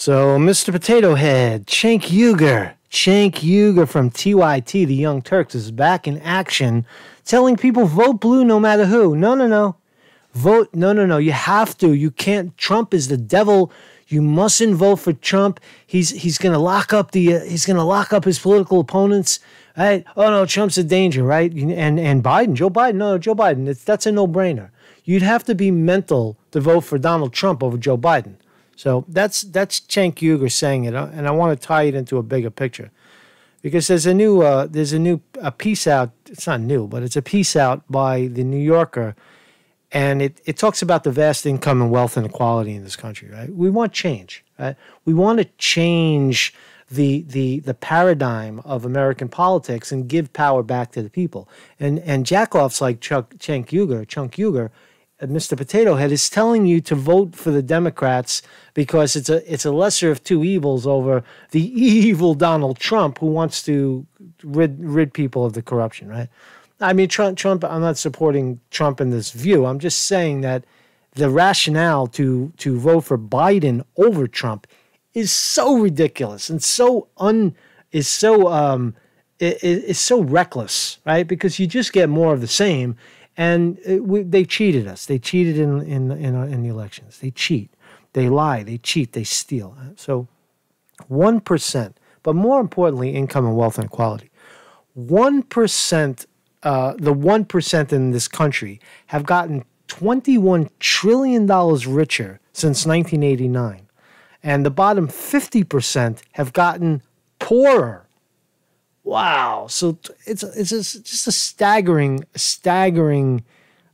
So, Mr. Potato Head, Cenk Uygur from TYT, The Young Turks, is back in action, telling people vote blue no matter who. No. Vote, no. You have to. You can't. Trump is the devil. You mustn't vote for Trump. He's gonna lock up the he's gonna lock up his political opponents. Right? Oh no, Trump's a danger, right? And Biden, Joe Biden. That's a no-brainer. You'd have to be mental to vote for Donald Trump over Joe Biden. So that's Cenk Uygur saying it, and I want to tie it into a bigger picture, because there's a piece out. It's not new, but it's a piece out by The New Yorker. And it talks about the vast income and wealth inequality in this country, right? We want change, right? We want to change the paradigm of American politics and give power back to the people. And jackoffs like Cenk Uygur, Mr. Potato Head, is telling you to vote for the Democrats because it's a lesser of two evils over the evil Donald Trump, who wants to rid people of the corruption, right? I mean, Trump, I'm not supporting Trump in this view. I'm just saying that the rationale to vote for Biden over Trump is so ridiculous and so reckless, right? Because you just get more of the same, and they cheated us. They cheated in the elections. They cheat. They lie. They cheat. They steal. So 1%, but more importantly, income and wealth inequality. 1%. The 1% in this country have gotten $21 trillion richer since 1989. And the bottom 50% have gotten poorer. Wow. So it's just a staggering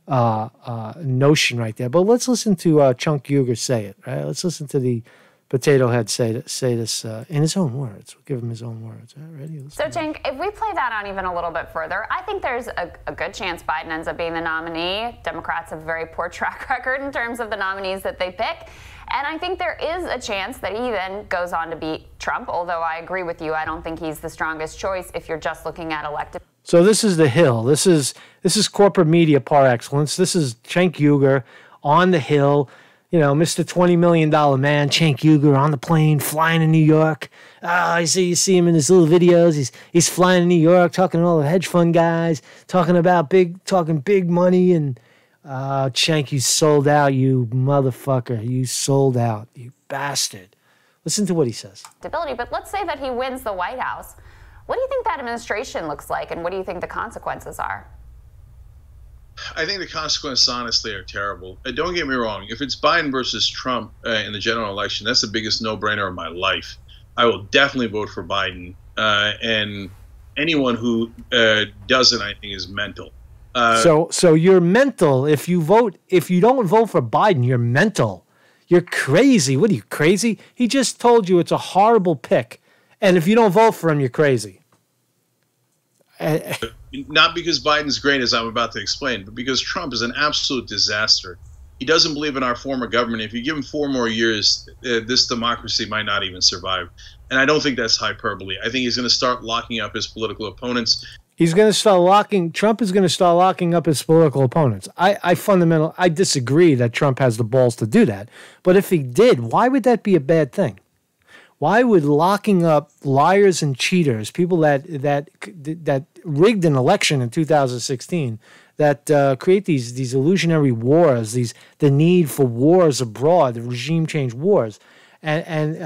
notion right there. But let's listen to Cenk Uygur say it, right? Let's listen to the Potato Head say this in his own words. We'll give him his own words. All right, ready? So, Cenk, if we play that on even a little bit further, I think there's a good chance Biden ends up being the nominee. Democrats have a very poor track record in terms of the nominees that they pick. And I think there is a chance that he then goes on to beat Trump, although I agree with you. I don't think he's the strongest choice if you're just looking at elected. So this is The Hill. This is corporate media par excellence. This is Cenk Uygur on The Hill. You know, Mr. $20 million man, Cenk Uygur, on the plane, flying to New York. Ah, you see him in his little videos. He's flying to New York, talking to all the hedge fund guys, talking big money. And Cenk, you sold out, you motherfucker. You sold out, you bastard. Listen to what he says. But let's say that he wins the White House. What do you think that administration looks like, and what do you think the consequences are? I think the consequences, honestly, are terrible. Don't get me wrong. If it's Biden versus Trump in the general election, that's the biggest no-brainer of my life. I will definitely vote for Biden. And anyone who doesn't, I think, is mental. So you're mental if you vote. If you don't vote for Biden, you're mental. You're crazy. What are you, crazy? He just told you it's a horrible pick. And if you don't vote for him, you're crazy. Not because Biden's great, as I'm about to explain, but because Trump is an absolute disaster. He doesn't believe in our form of government. If you give him 4 more years, this democracy might not even survive. And I don't think that's hyperbole. I think he's going to start locking up his political opponents. Trump is going to start locking up his political opponents. I disagree that Trump has the balls to do that. But if he did, why would that be a bad thing? Why would locking up liars and cheaters, people that rigged an election in 2016, that create these illusionary wars, the need for wars abroad, the regime change wars, and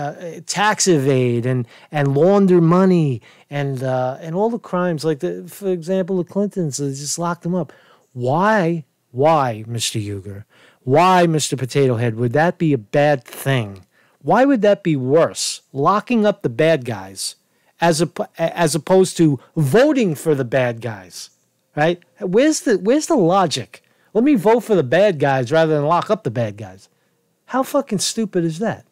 tax evade and launder money and all the crimes, like for example the Clintons, they just locked them up. Why, Mr. Uygur? Why, Mr. Potato Head? Would that be a bad thing? Why would that be worse, locking up the bad guys as opposed to voting for the bad guys, right? Where's the logic? Let me vote for the bad guys rather than lock up the bad guys. How fucking stupid is that?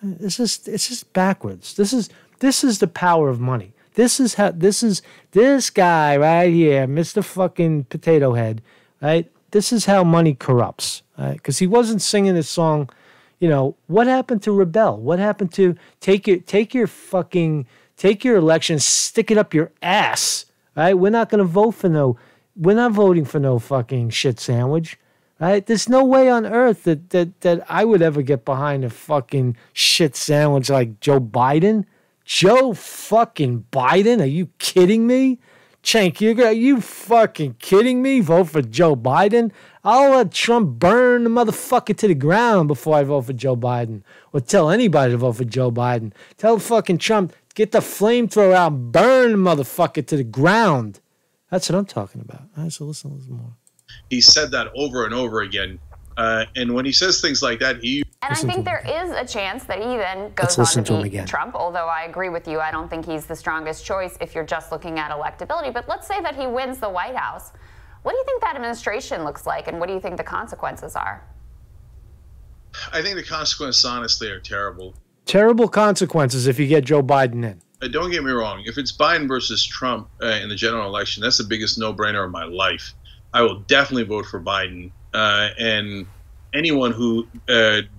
It's just backwards. This is the power of money. This guy right here, Mr. fucking Potato Head, right? This is how money corrupts, right? Because he wasn't singing this song. You know, what happened to rebel? What happened to take your election, stick it up your ass? Right? We're not voting for no fucking shit sandwich. Right? There's no way on earth that I would ever get behind a fucking shit sandwich like Joe Biden. Joe fucking Biden? Are you kidding me? Cenk Uygur, are you fucking kidding me? Vote for Joe Biden? I'll let Trump burn the motherfucker to the ground before I vote for Joe Biden. Or tell anybody to vote for Joe Biden. Tell fucking Trump, get the flamethrower out and burn the motherfucker to the ground. That's what I'm talking about. All right, so listen a little more. He said that over and over again. And when he says things like that, he... And I think there is a chance that he then goes on to beat Trump, although I agree with you. I don't think he's the strongest choice if you're just looking at electability. But let's say that he wins the White House. What do you think that administration looks like, and what do you think the consequences are? I think the consequences, honestly, are terrible. Terrible consequences if you get Joe Biden in. Don't get me wrong. If it's Biden versus Trump in the general election, that's the biggest no-brainer of my life. I will definitely vote for Biden, and anyone who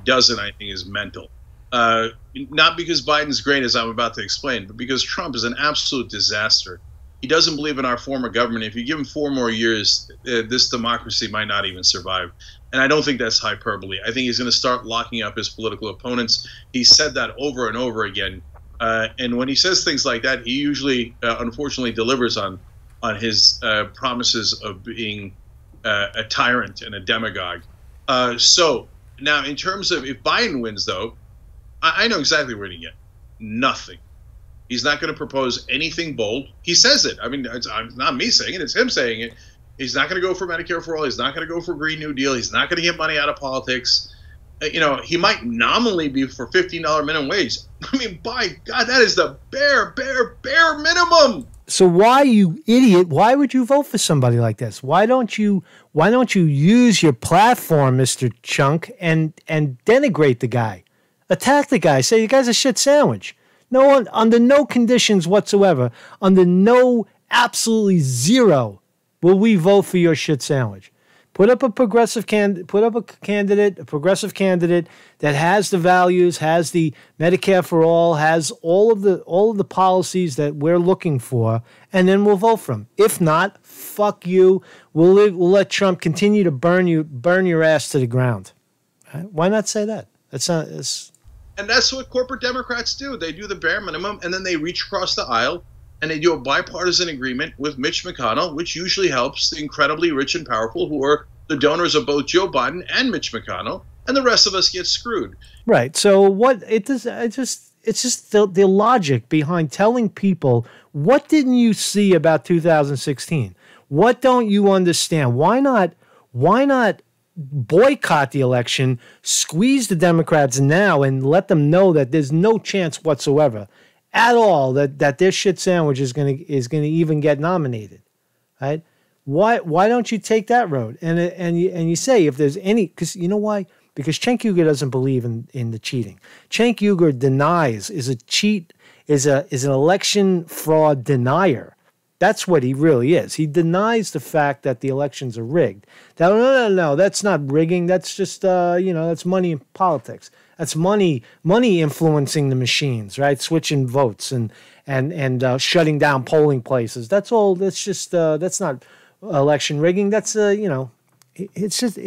doesn't, I think, is mental. Not because Biden's great, as I'm about to explain, but because Trump is an absolute disaster. He doesn't believe in our former government. If you give him 4 more years, this democracy might not even survive. And I don't think that's hyperbole. I think he's going to start locking up his political opponents. He said that over and over again. And when he says things like that, he usually, unfortunately, delivers on his promises of being a tyrant and a demagogue. So now, in terms of if Biden wins, though, I know exactly what he's going to get. Nothing. He's not going to propose anything bold. He says it. I mean, it's not me saying it. It's him saying it. He's not going to go for Medicare for all. He's not going to go for Green New Deal. He's not going to get money out of politics. You know, he might nominally be for $15 minimum wage. I mean, by God, that is the bare minimum. So why, you idiot, why would you vote for somebody like this? Why don't you use your platform, Mr. Chunk, and denigrate the guy? Attack the guy. Say, you guy's a shit sandwich. No one, under no conditions whatsoever, under no, absolutely zero, will we vote for your shit sandwich. Put up a progressive candidate that has the values, has the Medicare for all, has all of the policies that we're looking for, and then we'll vote for him. If not, fuck you. We'll let Trump continue to burn your ass to the ground. Right? Why not say that? That's not. And that's what corporate Democrats do. They do the bare minimum, and then they reach across the aisle. And they do a bipartisan agreement with Mitch McConnell, which usually helps the incredibly rich and powerful who are the donors of both Joe Biden and Mitch McConnell, and the rest of us get screwed. Right. So what it does, it's just the logic behind telling people, what didn't you see about 2016? What don't you understand? Why not boycott the election, squeeze the Democrats now, and let them know that there's no chance whatsoever at all that this shit sandwich is gonna even get nominated, right? Why don't you take that road? And you say, if there's any, because you know why? Because Cenk Uygur doesn't believe in the cheating. Cenk Uygur denies, is an election fraud denier. That's what he really is. He denies the fact that the elections are rigged. No, that's not rigging. That's just you know, that's money in politics. That's money influencing the machines, right? Switching votes and shutting down polling places. That's all. That's just that's not election rigging. That's you know, it's just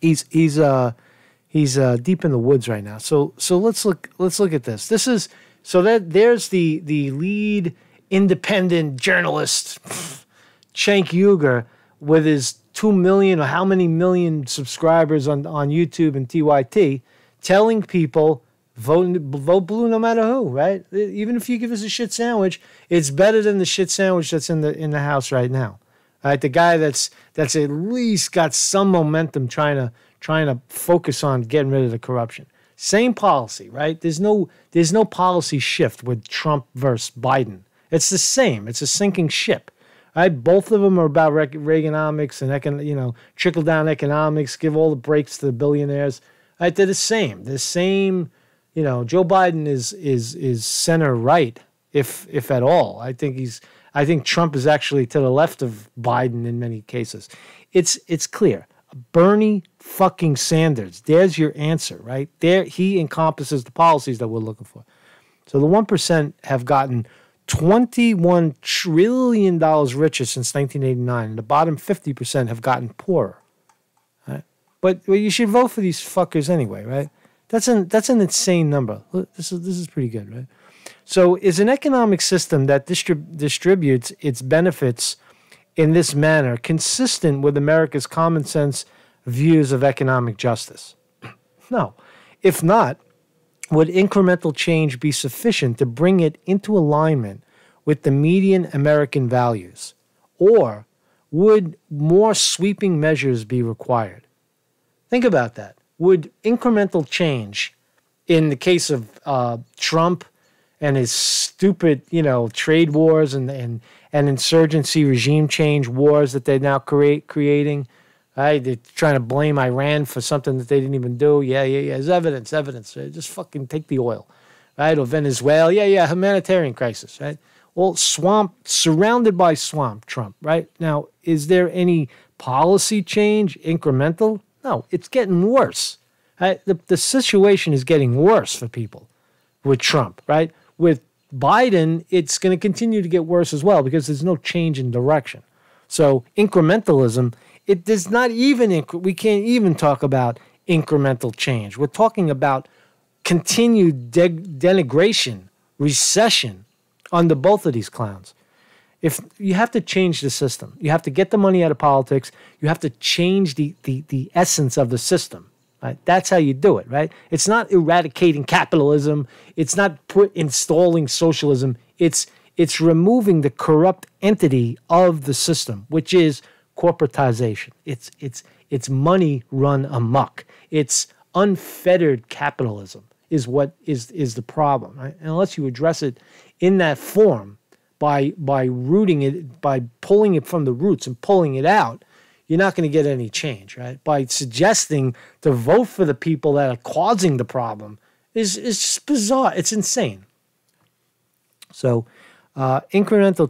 he's deep in the woods right now. So let's look at this. This is so that there's the lead independent journalist Cenk Uygur with his 2 million or how many million subscribers on YouTube and TYT, telling people vote blue no matter who, right? Even if you give us a shit sandwich, it's better than the shit sandwich that's in the house right now. All right, the guy that's at least got some momentum trying to focus on getting rid of the corruption. Same policy, right? There's no policy shift with Trump versus Biden. It's the same. It's a sinking ship. Right? Both of them are about Reaganomics and trickle-down economics, give all the breaks to the billionaires. Right? They're the same. You know, Joe Biden is center-right, if at all. I think Trump is actually to the left of Biden in many cases. It's clear. Bernie fucking Sanders. There's your answer, right? There he encompasses the policies that we're looking for. So the 1% have gotten $21 trillion richer since 1989, and the bottom 50% have gotten poorer. But you should vote for these fuckers anyway, right? That's an insane number. This is pretty good, right? So is an economic system that distributes its benefits in this manner consistent with America's common sense views of economic justice? No. If not, would incremental change be sufficient to bring it into alignment with the median American values? Or would more sweeping measures be required? Think about that. Would incremental change, in the case of Trump and his stupid, trade wars and insurgency regime change wars that they're now creating, right? They're trying to blame Iran for something that they didn't even do. Yeah. There's evidence. Just fucking take the oil, right? Or Venezuela. Yeah. Humanitarian crisis, right? Well, surrounded by swamp, Trump, right? Now, is there any policy change, incremental? No, it's getting worse. Right? The situation is getting worse for people with Trump, right? With Biden, it's going to continue to get worse as well because there's no change in direction. So incrementalism, it does not even, we can't even talk about incremental change. We're talking about continued denigration, recession, under both of these clowns. If you have to change the system, you have to get the money out of politics, you have to change the essence of the system. Right? That's how you do it, right? It's not eradicating capitalism, it's not installing socialism, it's removing the corrupt entity of the system, which is corporatization. It's money run amok. It's unfettered capitalism is what is the problem, right? And unless you address it in that form, by rooting it, by pulling it from the roots and pulling it out, you're not going to get any change, right? By suggesting to vote for the people that are causing the problem is just bizarre. It's insane. So, would incremental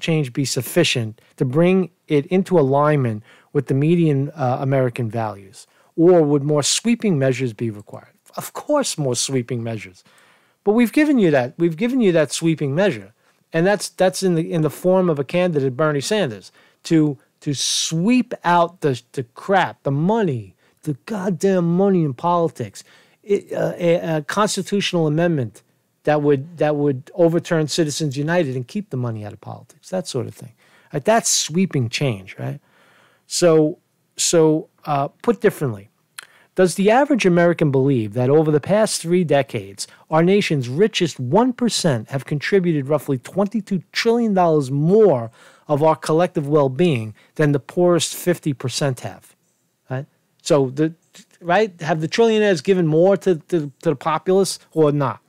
change be sufficient to bring it into alignment with the median American values, or would more sweeping measures be required? Of course, more sweeping measures. But we've given you that. We've given you that sweeping measure, and that's in the form of a candidate, Bernie Sanders, to sweep out the crap, the money, the goddamn money in politics, a constitutional amendment that would overturn Citizens United and keep the money out of politics, that sort of thing. Right? That's sweeping change, right? So put differently. Does the average American believe that over the past 3 decades, our nation's richest 1% have contributed roughly $22 trillion more of our collective well-being than the poorest 50% have? Right? So, have the trillionaires given more to the populace or not?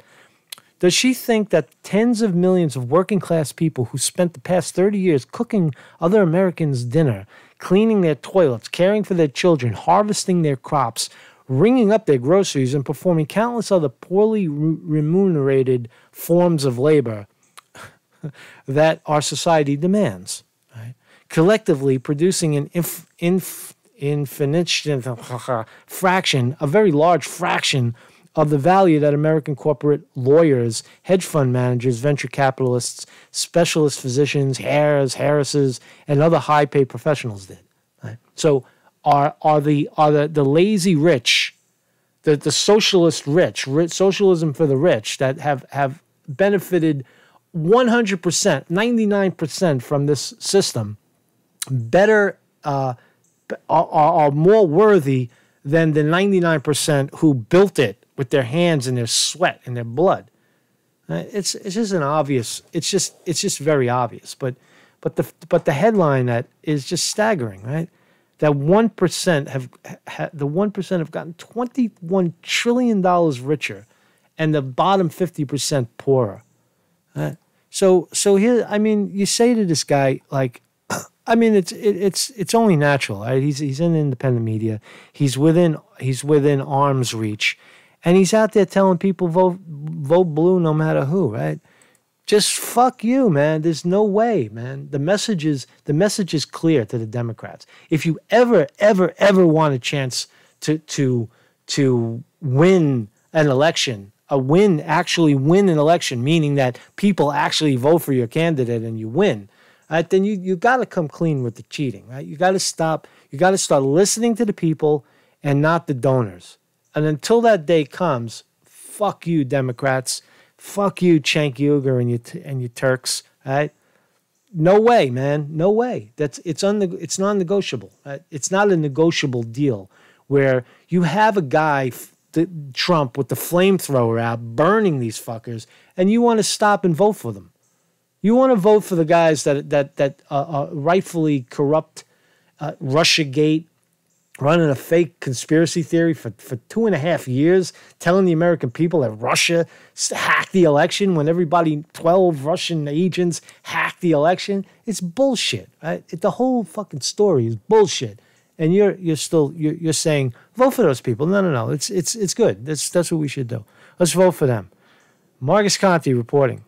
Does she think that tens of millions of working-class people who spent the past 30 years cooking other Americans' dinner, cleaning their toilets, caring for their children, harvesting their crops, ringing up their groceries, and performing countless other poorly remunerated forms of labor that our society demands, right? Collectively producing an infinite fraction, a very large fraction of the value that American corporate lawyers, hedge fund managers, venture capitalists, specialist physicians, Harrises, and other high-paid professionals did. Right? So are the lazy rich, the socialist rich, socialism for the rich that have benefited 100%, 99% from this system, better are more worthy than the 99% who built it with their hands and their sweat and their blood? It's just an obvious. It's just very obvious. But the headline that is just staggering, right? That 1% have gotten $21 trillion richer, and the bottom 50% poorer. Right? So here, I mean, you say to this guy like, I mean, it's only natural. Right? He's in independent media. He's within arm's reach. And he's out there telling people vote blue no matter who, right? Just fuck you, man. There's no way, man. The message is clear to the Democrats. If you ever want a chance to win an election, actually win an election, meaning that people actually vote for your candidate and you win, right? Then you got to come clean with the cheating, right? You got to stop. You got to start listening to the people and not the donors. And until that day comes, fuck you, Democrats. Fuck you, Cenk Uygur and your Turks. All right? No way, man. No way. It's non-negotiable. Right? It's not a negotiable deal where you have a guy, Trump, with the flamethrower out burning these fuckers, and you want to stop and vote for them. You want to vote for the guys that rightfully corrupt Russiagate, running a fake conspiracy theory for 2.5 years, telling the American people that Russia hacked the election when everybody, 12 Russian agents hacked the election. It's bullshit. Right? The whole fucking story is bullshit. And you're still saying vote for those people. No, no, no. It's good. That's what we should do. Let's vote for them. Marcus Conte reporting.